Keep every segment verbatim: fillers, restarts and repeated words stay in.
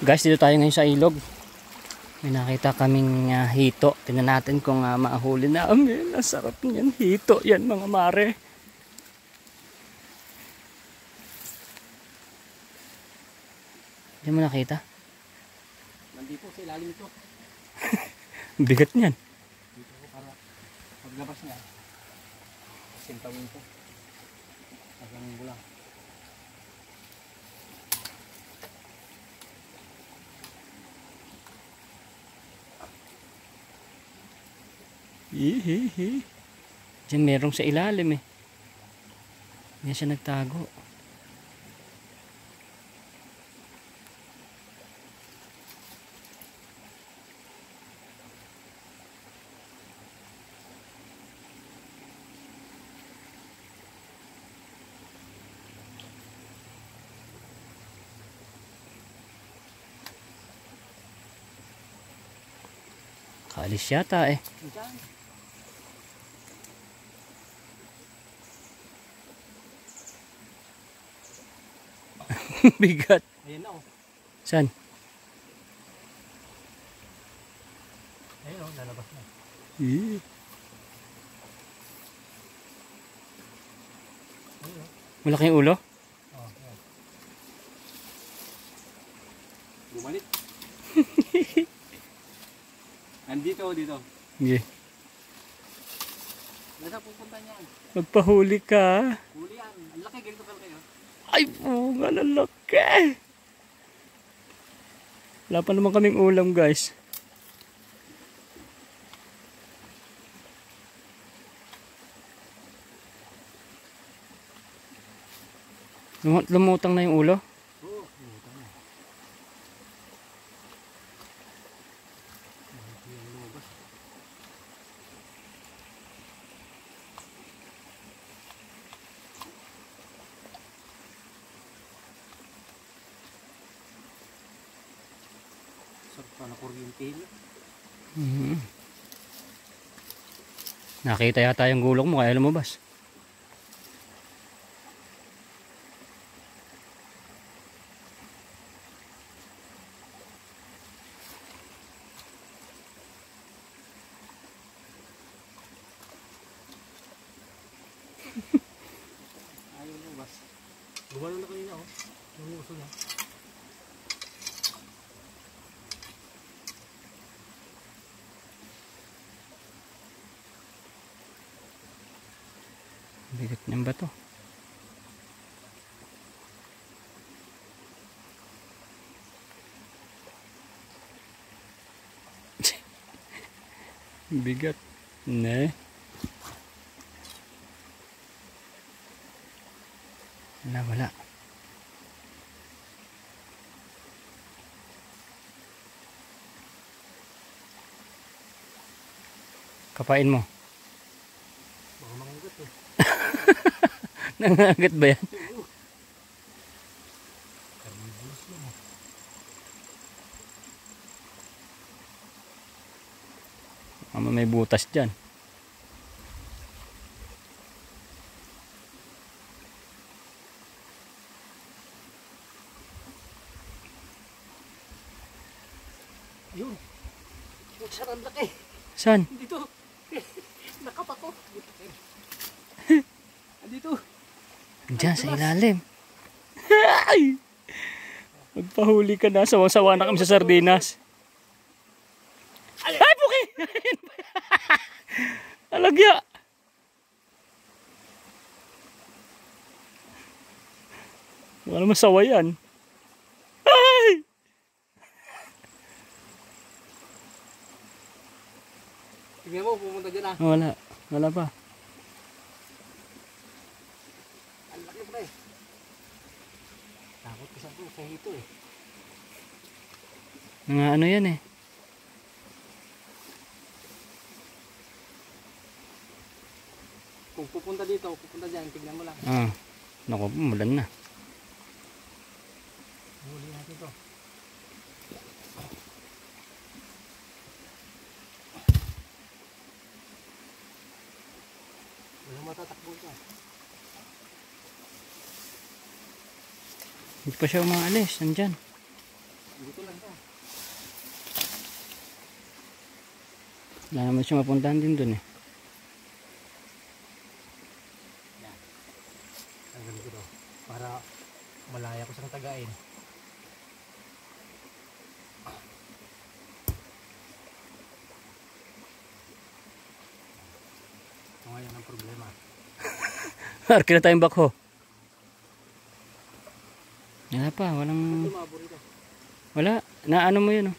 Guys, dito tayo ngayon sa ilog. May nakita kaming uh, hito. Tingnan natin kung uh, mahuli na. Amin, ang sarap niyan. Hito yan, mga mare. Hindi mo nakita? Hindi po, sa ilalim ito. Bigat niyan. Dito ko para paglabas niya. Sintawin po. Agang bulang. Hihihi. Diyan merong sa ilalim eh. Hindi siya nagtago. Kaalis yata eh. Bigat. Ayan o. Saan? Ayan o, lalabas na. Eee. Malaking ulo? Oo. Bumalik. Nandito o dito? Hindi. Nasa pupunta niyan? Magpahuli ka. Hulihan. Ang laki, ganito ka kayo. Ay po, malalaki. Wala pa naman kaming ulam, guys. Lumutang na yung ulo? Oo, lumutang na. Mm-hmm. Nakita yata yung gulong mo kaya lumabas. Ayaw lumabas. Gumano na kanina oh. Lumuso na. Bigat ng bato. Bigat. Ne. Wala, wala. Kapain mo. Nangangagat ba yan? Ama, may butas dyan. Yun. Sarang laki. Saan? Dito. Nakapako. Dito. Diyan sa ilalim. Ay! Magpahuli ka na. Sawa-sawa na kami sa sardinas. Ay! Ay, puki! Alagya! Wala naman sawa yan. Ay! Tignan mo, pumunta dyan ah. Wala. Wala pa. Takot ko sa buko ito eh. Mga ano yan eh. Kung pupunta dito, pupunta dyan, tignan mo lang. Ah, naku, umulan na. Huli natin ito. Walang matatakbo ito. Hindi pa siya umaalis, nandyan. Hindi Wala naman siya mapuntahan din dun eh. Tanggal ko daw para malaya ko sa tagain. Ito ngayon ang problema. Harkin na tayong bako. Wala pa, walang... Wala, naano mo yun oh.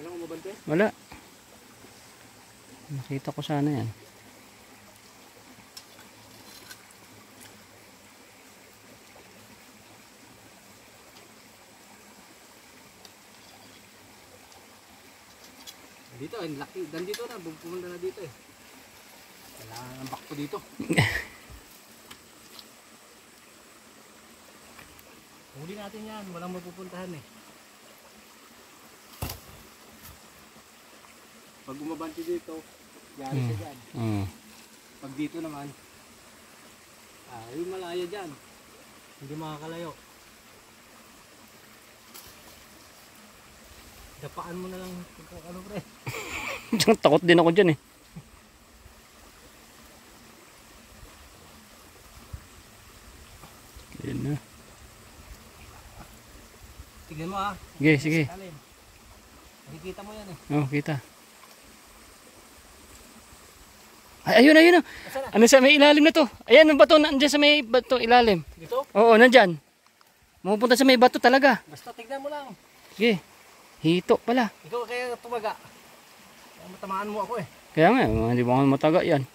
Walang umabante? Wala. Nakita ko sana yan. Dito, ang laki. Dandito na, pumunta na dito eh. Kailangan ang bakto dito. Huli natin yan, walang mapupuntahan eh. Pag umabante dito, yari mm. siya dyan. Mm. Pag dito naman, ah, yung malaya dyan. Hindi makakalayo. Dapaan mo na lang. Ano, pre? Takot din ako dyan eh. Yan na. Tignan mo ah. Sige, sige. Nakikita mo yan eh. Oo, oh, kita. Ay, ayun, ayun. Ano sa may ilalim na to? Ayan, ang bato. Nandiyan sa may bato ilalim. Dito? Oo, nandyan. Mapupunta sa may bato talaga. Basta tignan mo lang. Sige. Hito pala. Ikaw kaya tumaga. Kaya matamaan mo ako eh. Kaya nga, hindi mo ako mataga yan.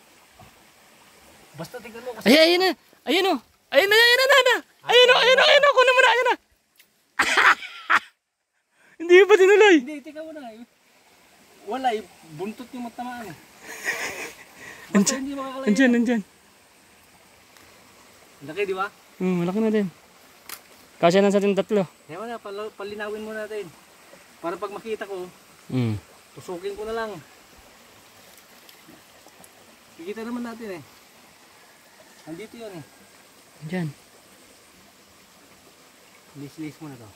Basta tignan mo. Basta ay, ayun na. Ayun o. Ayun na, ayun na, na. Ayun o, ayun o, ayun o. Kunin mo na, ayun na. Hindi ba tinuloy? Hindi, tignan mo na. Wala, buntot yung matamaan eh. Basta hindi makakalayan. Andyan, andyan. Laki, di ba? Hmm, malaki na din. Kasya na sa ating tatlo. Kaya na, pal palinawin mo natin. Para pag makita ko, hmm. tusukin ko na lang. Kikita naman natin eh. Andito yun eh. Andyan. Lis-lis mo na to.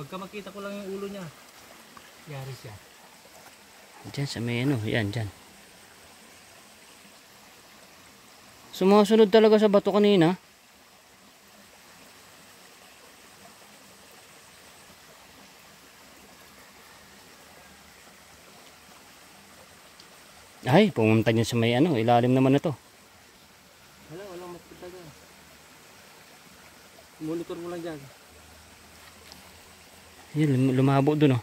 Pagka makita ko lang yung ulo niya, yari siya. Diyan sa may ano, yan, diyan. Sumusunod talaga sa bato kanina. Ay, pumunta niya sa may ano, ilalim naman na to. Wala, walang magpunta dyan. Monitor mo lang dyan. Ayun, lumabo doon oh.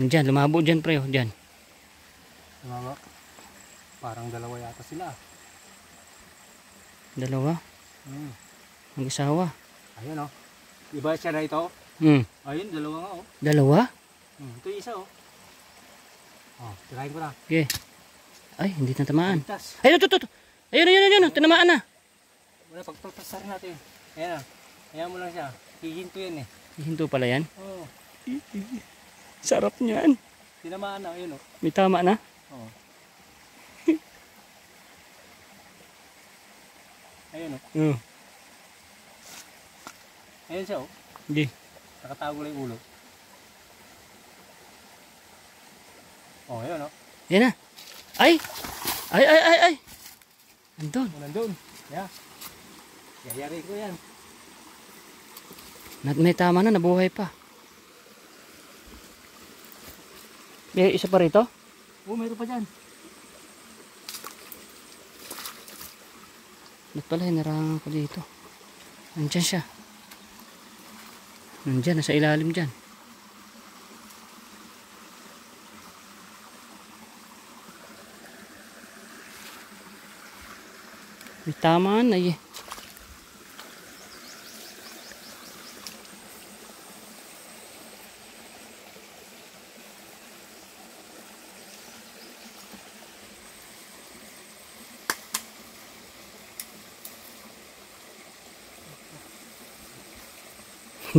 Andiyan, lumabo dyan pre oh, dyan. Lumabo? Parang dalawa yata sila. Dalawa? Hmm. Mag-isawa. Ayun oh. Iba siya na ito? Hmm. Ayun, dalawa nga oh. Dalawa? Hmm, ito isa oh. Oh, tirahin ko na. Okay. Ay, hindi na tamaan. Ayun, ito, ito. Ayun, ayun, ayun, ayun. Tinamaan na. Wala, pagpapasar natin. Ayan ah. Ayan mo lang siya. Hihinto yan eh. Hinto pala yan? Oo. Sarap niyan. Tinamaan na, yun o. May tama na? Oo. Ayun o. Oo. Ayun siya o. Hindi. Nakatago lang yung ulo. Oo, ayun o. Yan na. Ay! Ay, ay, ay, ay! Nandun. Nandun. Yeah. Yayari ko yan. May tama na, nabuhay pa. May isa pa rito? Oo, mayroon pa dyan. Ba't pala, hinarangan ko dito. Nandyan siya. Nandyan, nasa ilalim dyan. May tama na eh.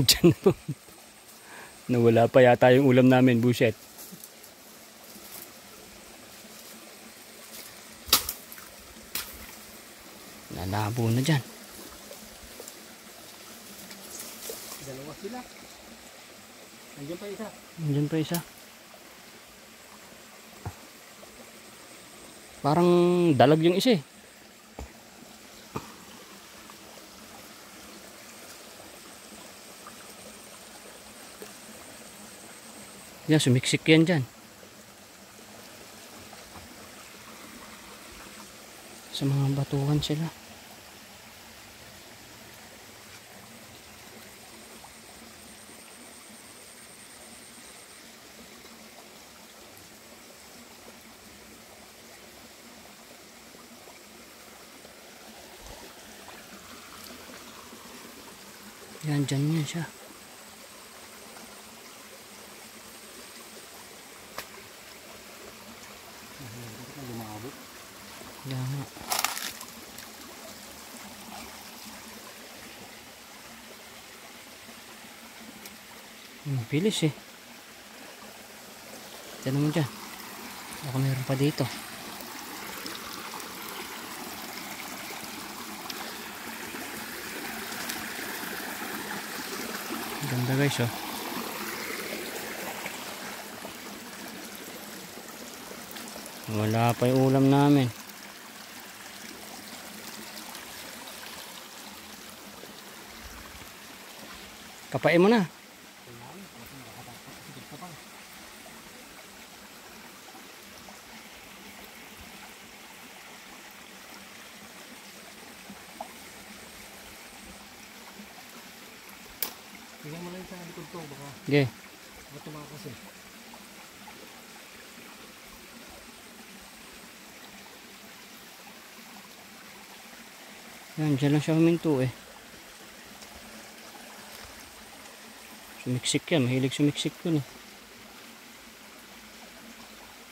Diyan na nawala pa yata yung ulam namin, buset. Nalabo na dyan. Dalawa sila. Andiyan pa isa. Andiyan pa isa. Parang dalag yung isa eh. Yan, sumiksik yan dyan. Sa mga batuhan sila. Yan, dyan yan siya. Hmm, bilis eh. Tanong mo dyan. Baka meron pa dito. Ganda guys oh. Wala pa yung ulam namin. Kapain mo na. Tingnan mo lang sa likod ko, baka. Okay. Ba't tumakas eh? Yan, dyan lang siya huminto eh. Sumiksik yan, mahilig sumiksik yun eh.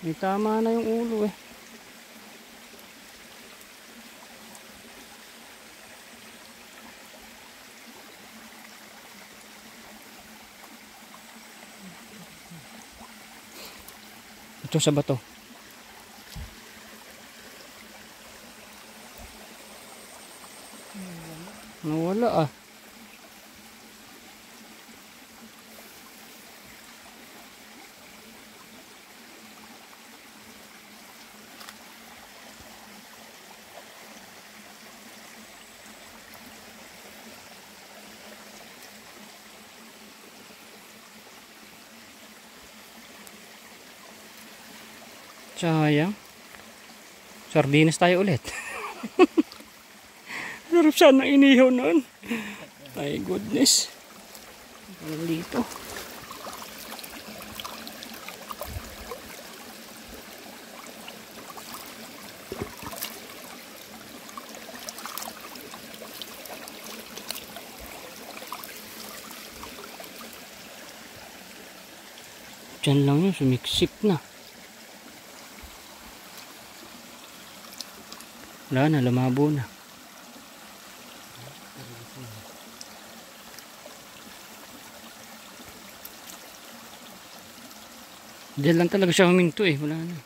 May tama na yung ulo eh. Ito sa bato. Nawala ah. Sayang. Sardinas tayo ulit. Sarap sana inihaw noon. My goodness. Ang lito. Diyan lang yun. Sumiksik na. Wala na, lumabo na. Diyan lang talaga siya huminto eh, wala na. Ang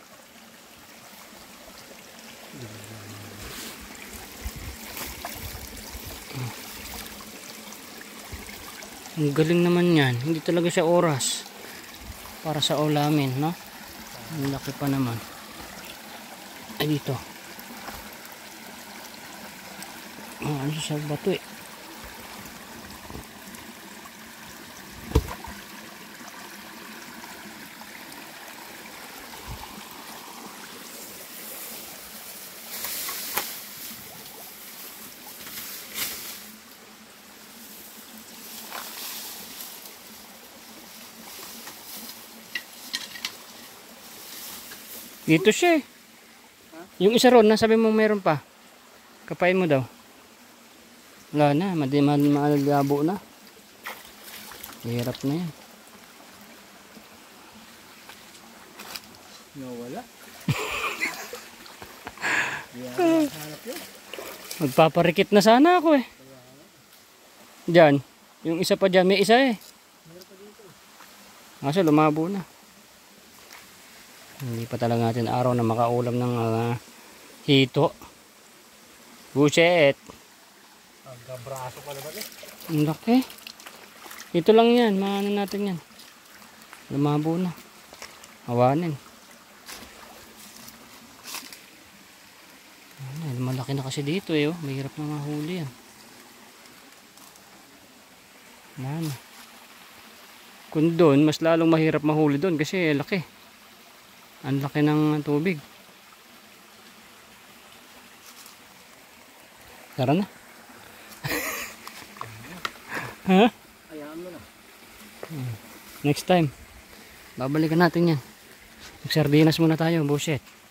galing naman yan, hindi talaga siya oras para sa ulamin, no? Ang laki pa naman. Ay dito. Oh, ano sa bato eh. Dito siya eh. Yung isa ron, nasabi mo meron pa. Kapain mo daw. Wala na, madiman maalabo na. Hirap na yan. Nawala. Magpaparikit na sana ako eh. Diyan, yung isa pa dyan, may isa eh. Kaso lumabo na. Hindi pa talaga natin araw na makaulam ng uh, hito. Buset. Ang braso pala ba 'to? Ang laki. Ito lang yan, maano natin yan. Lumabo na. Hawanin. Malaki na kasi dito eh, oh. Mahirap na mahuli yan. Ano? Kung doon, mas lalong mahirap mahuli doon kasi laki. Ang laki ng tubig. Tara na. Ha? Hayaan mo na. Next time, babalikan natin yan. Mag-sardinas muna tayo, buset.